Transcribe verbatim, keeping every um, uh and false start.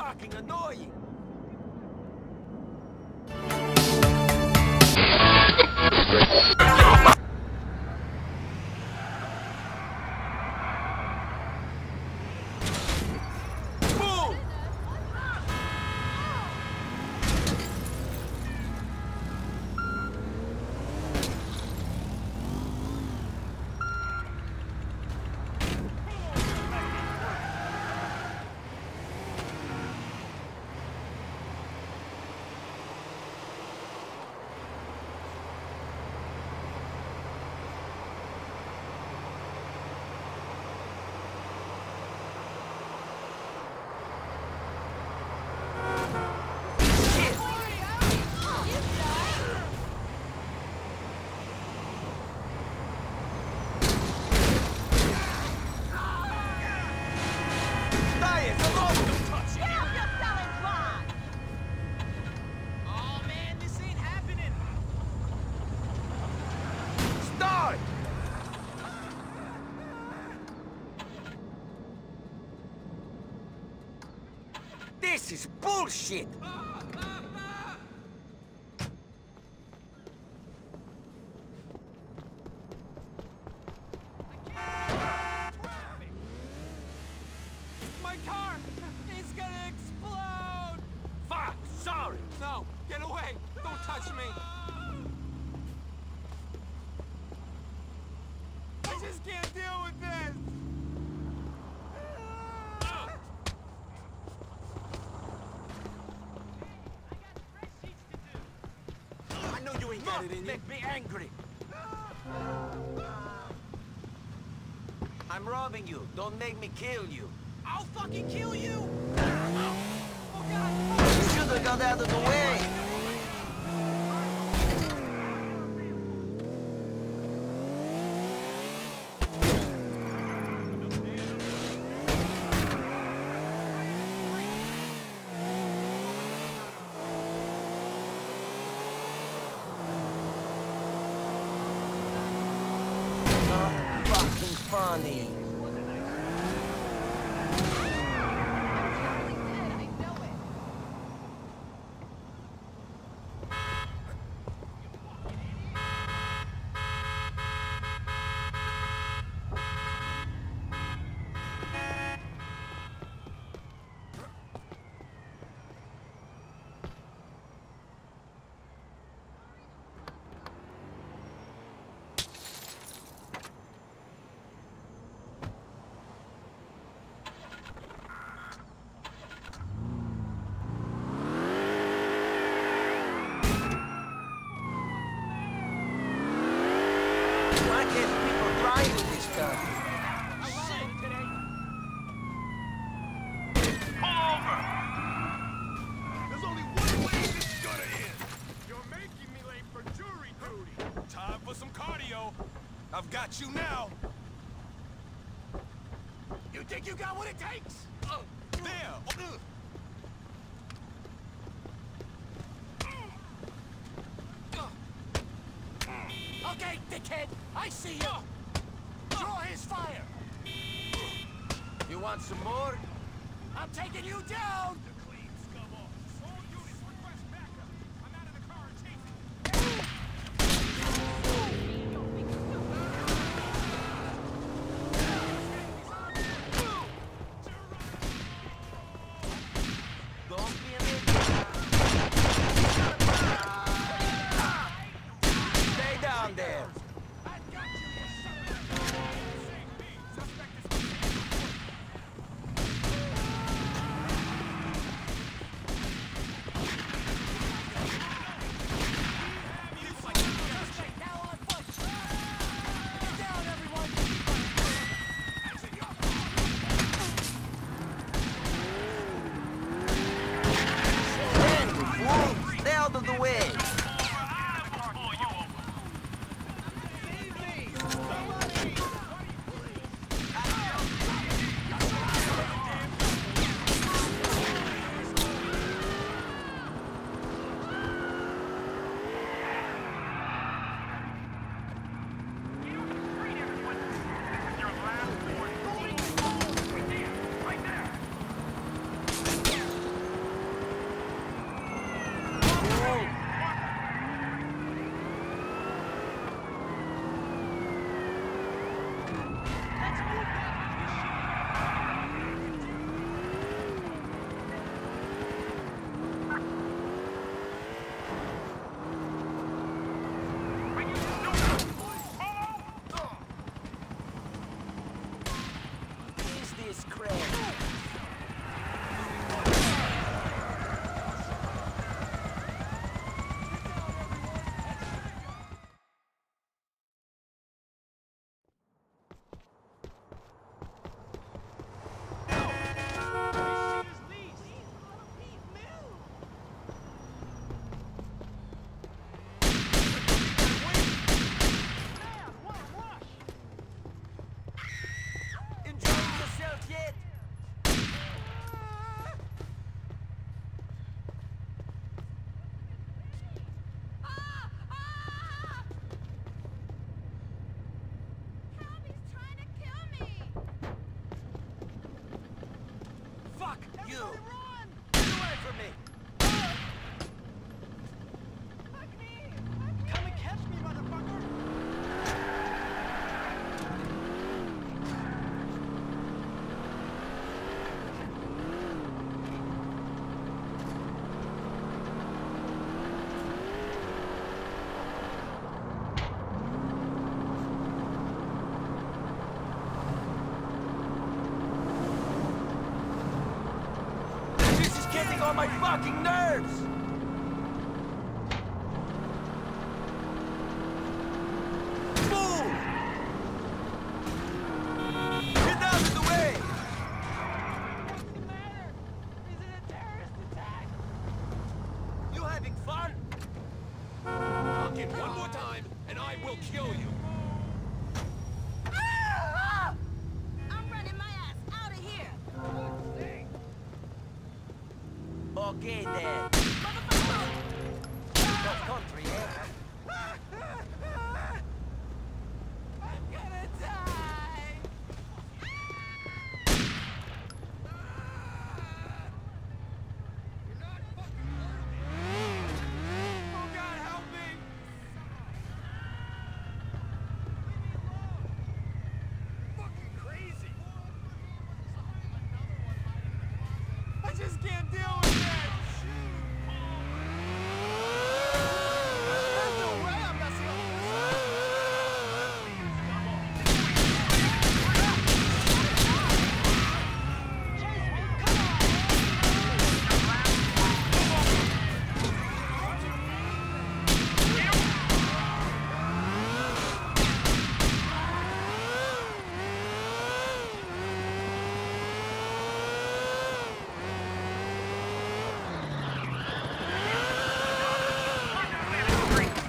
fucking annoying! This is bullshit! My car is gonna explode! Fuck! Sorry! No! Get away! Don't touch me! I just can't deal with this! Make me angry. I'm robbing you. Don't make me kill you. I'll fucking kill you. Oh God. You should have got out of the way. Funny. I've got you now! You think you got what it takes? Uh, there! Uh. Uh. Okay, dickhead! I see you! Uh. Draw his fire! You want some more? I'm taking you down! getting on my fucking nerves! Okay then. Motherfucker! Country, eh? I'm gonna die! You're not fucking loaded. Oh God, help me! Fucking crazy! I just can't deal with it! Three.